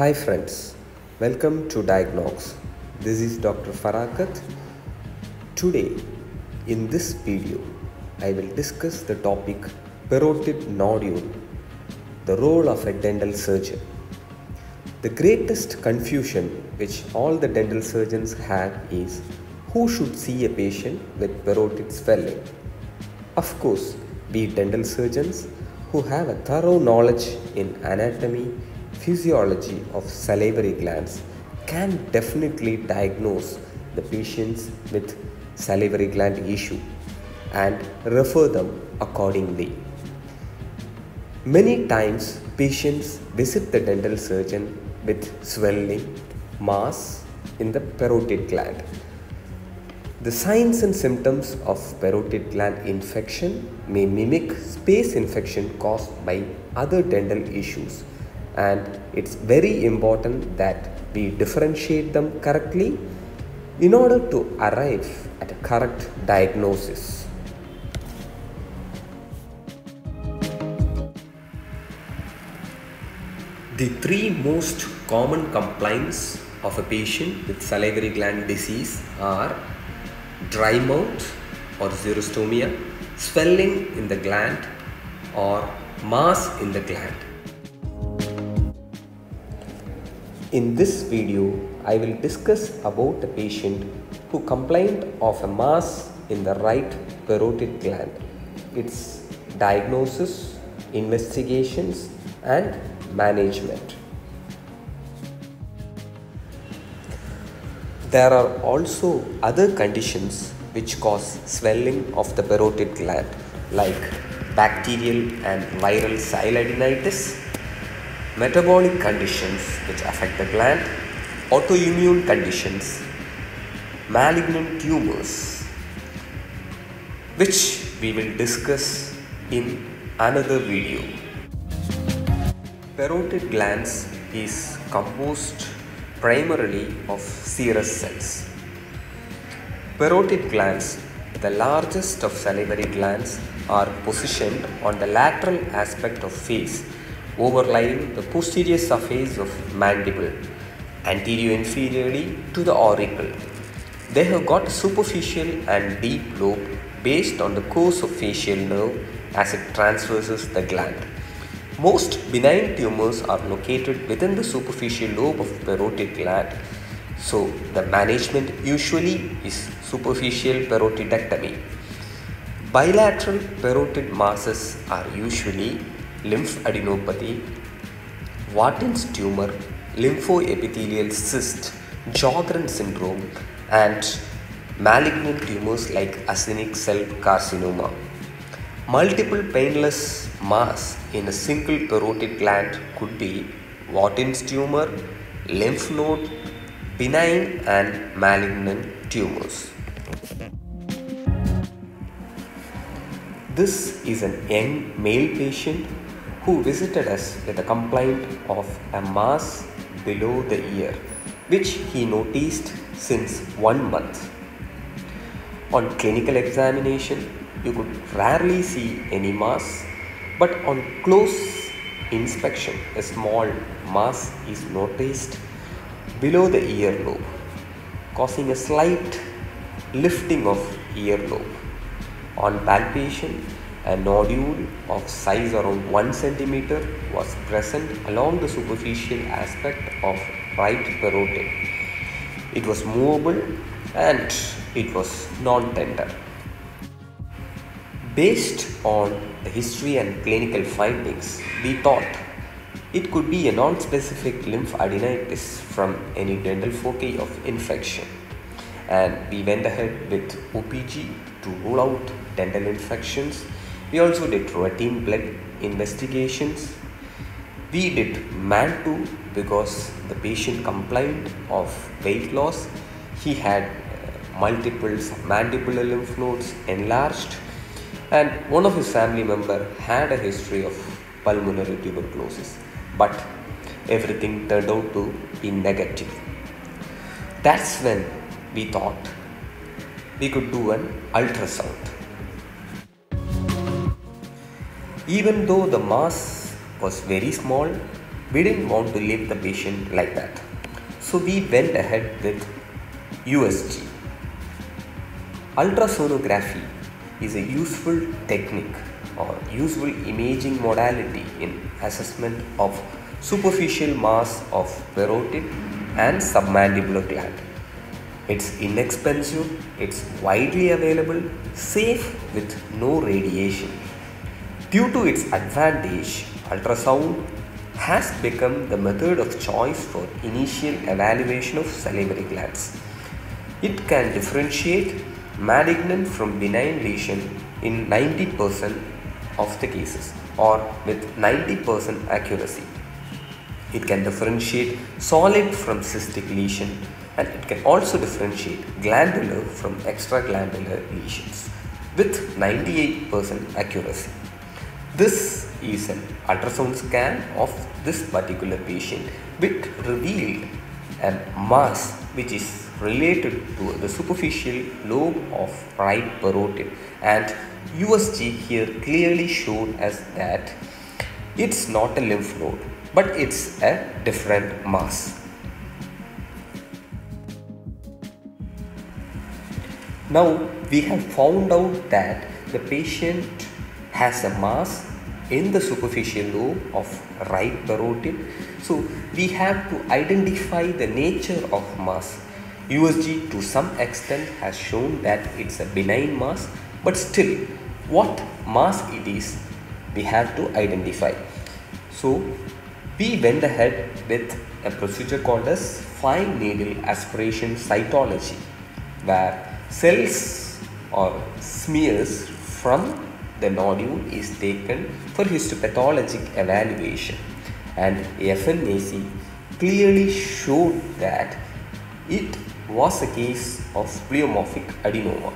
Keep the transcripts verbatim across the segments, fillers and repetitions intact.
Hi friends, welcome to Diagnox. This is Doctor Farakat. Today, in this video, I will discuss the topic parotid nodule, the role of a dental surgeon. The greatest confusion which all the dental surgeons have is who should see a patient with parotid swelling. Of course, we dental surgeons who have a thorough knowledge in anatomy, physiology of salivary glands can definitely diagnose the patients with salivary gland issue and refer them accordingly. Many times patients visit the dental surgeon with swelling mass in the parotid gland. The signs and symptoms of parotid gland infection may mimic space infection caused by other dental issues, and it's very important that we differentiate them correctly in order to arrive at a correct diagnosis. The three most common complaints of a patient with salivary gland disease are dry mouth or xerostomia, swelling in the gland, or mass in the gland. In this video, I will discuss about a patient who complained of a mass in the right parotid gland, its diagnosis, investigations and management. There are also other conditions which cause swelling of the parotid gland, like bacterial and viral sialadenitis, metabolic conditions which affect the gland, autoimmune conditions, malignant tumors, which we will discuss in another video. Parotid glands is composed primarily of serous cells. Parotid glands, the largest of salivary glands, are positioned on the lateral aspect of face, overlying the posterior surface of mandible, anterior-inferiorly to the auricle. They have got a superficial and deep lobe based on the course of facial nerve as it transverses the gland. Most benign tumors are located within the superficial lobe of parotid gland, so the management usually is superficial parotidectomy. Bilateral parotid masses are usually lymphadenopathy, Warthin's tumour, lymphoepithelial cyst, Sjögren syndrome, and malignant tumours like acinic cell carcinoma. Multiple painless mass in a single parotid gland could be Warthin's tumour, lymph node, benign and malignant tumours. This is an young male patient who visited us with a complaint of a mass below the ear, which he noticed since one month. On clinical examination, you could rarely see any mass, but on close inspection, a small mass is noticed below the earlobe, causing a slight lifting of earlobe. On palpation, a nodule of size around one centimeter was present along the superficial aspect of right parotid. It was movable and it was non-tender. Based on the history and clinical findings, we thought it could be a non-specific lymphadenitis from any dental foci of infection, and we went ahead with O P G to rule out dental infections. We also did routine blood investigations. We did MANTU because the patient complained of weight loss. He had uh, multiple mandibular lymph nodes enlarged, and one of his family members had a history of pulmonary tuberculosis, but everything turned out to be negative. That's when we thought we could do an ultrasound. Even though the mass was very small, We didn't want to leave the patient like that. So we went ahead with U S G. Ultrasonography is a useful technique or useful imaging modality in assessment of superficial mass of parotid and submandibular gland. It's inexpensive, it's widely available, safe with no radiation. Due to its advantage, ultrasound has become the method of choice for initial evaluation of salivary glands. It can differentiate malignant from benign lesion in ninety percent of the cases or with ninety percent accuracy. It can differentiate solid from cystic lesion, and it can also differentiate glandular from extraglandular lesions with ninety-eight percent accuracy. This is an ultrasound scan of this particular patient which revealed a mass which is related to the superficial lobe of right parotid, and U S G here clearly showed us that it's not a lymph node but it's a different mass. Now we have found out that the patient has a mass in the superficial lobe of right parotid, so we have to identify the nature of mass. U S G to some extent has shown that it's a benign mass, but still what mass it is we have to identify. So we went ahead with a procedure called as fine needle aspiration cytology, where cells or smears from the nodule is taken for histopathologic evaluation, and F N A C clearly showed that it was a case of pleomorphic adenoma.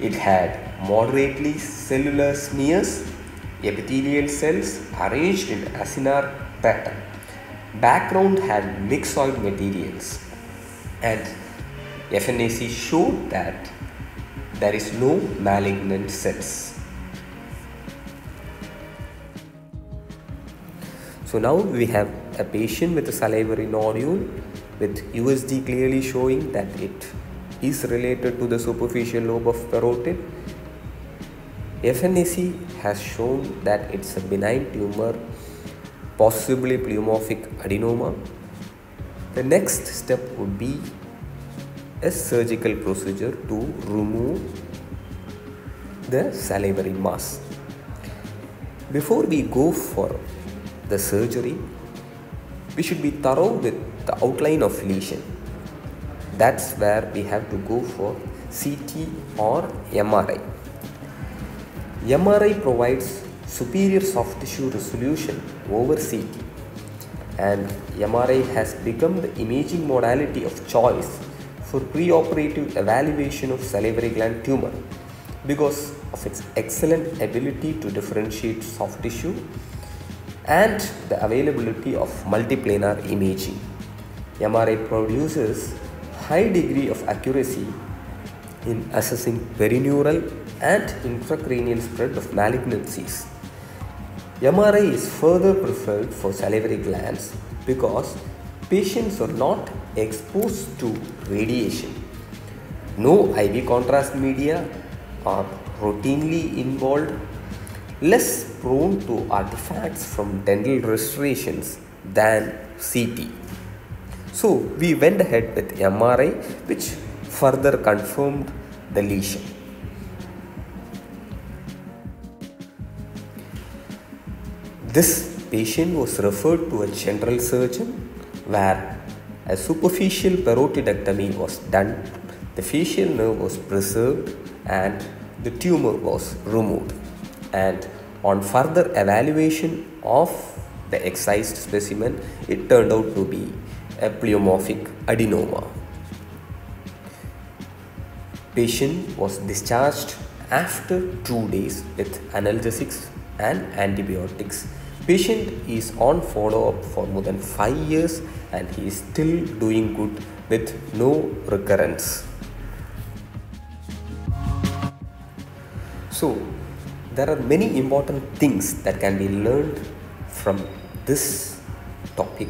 It had moderately cellular smears, epithelial cells arranged in acinar pattern. Background had mixoid materials, and F N A C showed that there is no malignant cells. So now we have a patient with a salivary nodule with U S G clearly showing that it is related to the superficial lobe of parotid. F N A C has shown that it's a benign tumor, possibly pleomorphic adenoma. The next step would be a surgical procedure to remove the salivary mass. Before we go for the surgery, we should be thorough with the outline of lesion. That's where we have to go for C T or M R I. M R I provides superior soft tissue resolution over C T, and M R I has become the imaging modality of choice for preoperative evaluation of salivary gland tumor because of its excellent ability to differentiate soft tissue and the availability of multiplanar imaging. M R I produces high degree of accuracy in assessing perineural and intracranial spread of malignancies. M R I is further preferred for salivary glands because patients are not exposed to radiation. No I V contrast media are routinely involved, less prone to artifacts from dental restorations than C T. So we went ahead with M R I, which further confirmed the lesion. This patient was referred to a general surgeon, where a superficial parotidectomy was done, the facial nerve was preserved and the tumor was removed. And on further evaluation of the excised specimen, it turned out to be a pleomorphic adenoma. Patient was discharged after two days with analgesics and antibiotics. Patient is on follow-up for more than five years, and he is still doing good with no recurrence. So there are many important things that can be learned from this topic.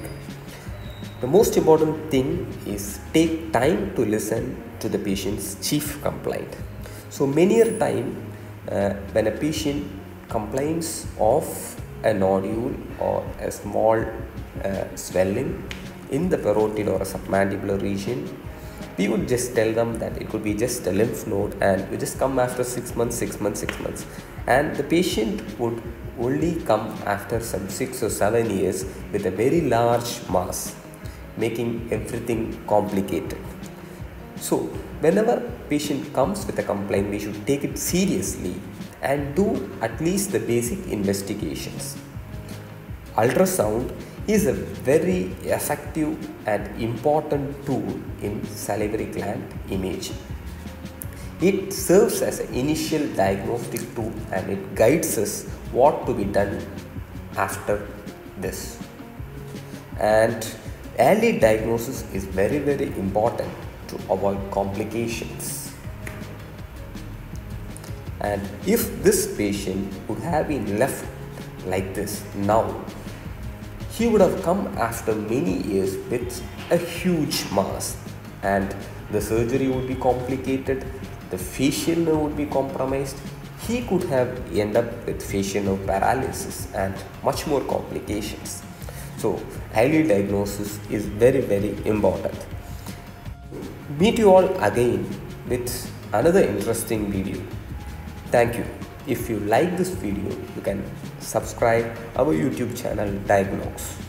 The most important thing is take time to listen to the patient's chief complaint. So many a time uh, when a patient complains of a nodule or a small uh, swelling in the parotid or a submandibular region, we would just tell them that it could be just a lymph node, and we just come after six months, six months, six months, and the patient would only come after some six or seven years with a very large mass, making everything complicated. So whenever patient comes with a complaint, we should take it seriously and do at least the basic investigations. Ultrasound is a very effective and important tool in salivary gland imaging. It serves as an initial diagnostic tool and it guides us what to be done after this. And early diagnosis is very very important to avoid complications. And if this patient would have been left like this now, he would have come after many years with a huge mass, and the surgery would be complicated, the facial nerve would be compromised, he could have ended up with facial nerve paralysis and much more complications. So early diagnosis is very very important. Meet you all again with another interesting video. Thank you. If you like this video, you can subscribe our YouTube channel Diagnox.